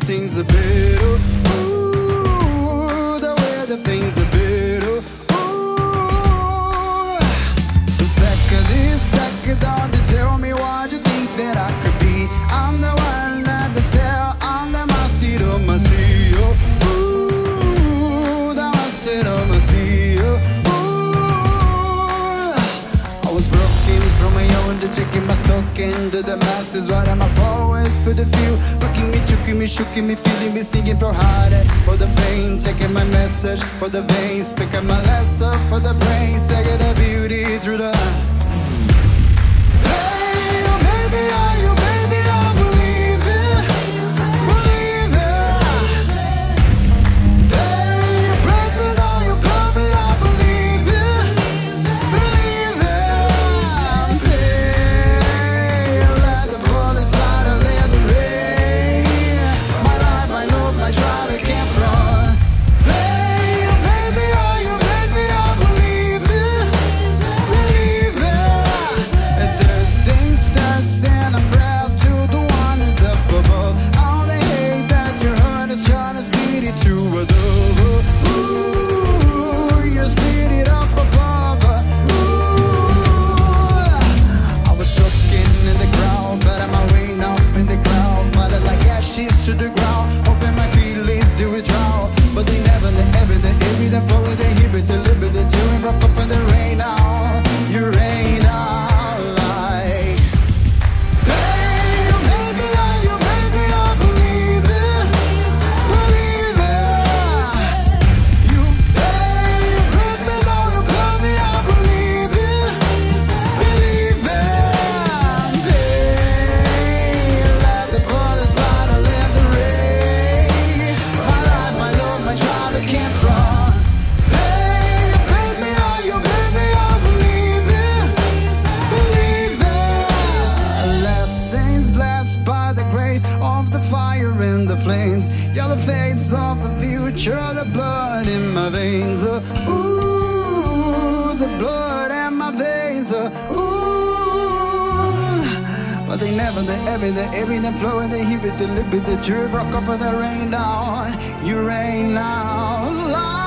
that things are bitter. Ooh, the way that things are bitter. Ooh, sick of this, sick of that. You tell me what you think that I could be. I'm the one at the cell, I'm the master of my CEO. Ooh, the master of my CEO. Ooh, I was broken from my own to taking my sock into the masses. What am I always for the few? Bucking me, choking me, shooking me, feeling me, singing for harder. For the pain, taking my message. For the veins, picking my lesson. For the brain, second the beauty through the eye. To the ground, hoping my feelings do it drown. But they never, they ever, they every, they follow, they hear it, they live it, they do it, wrap up in the rain now. You rain now. Flames, you're the face of the future, the blood in my veins. Ooh, the blood in my veins. Ooh, but they never, they ever, they every, they flow, they hear it, they live it, they drip, rock up in the rain down. You rain now.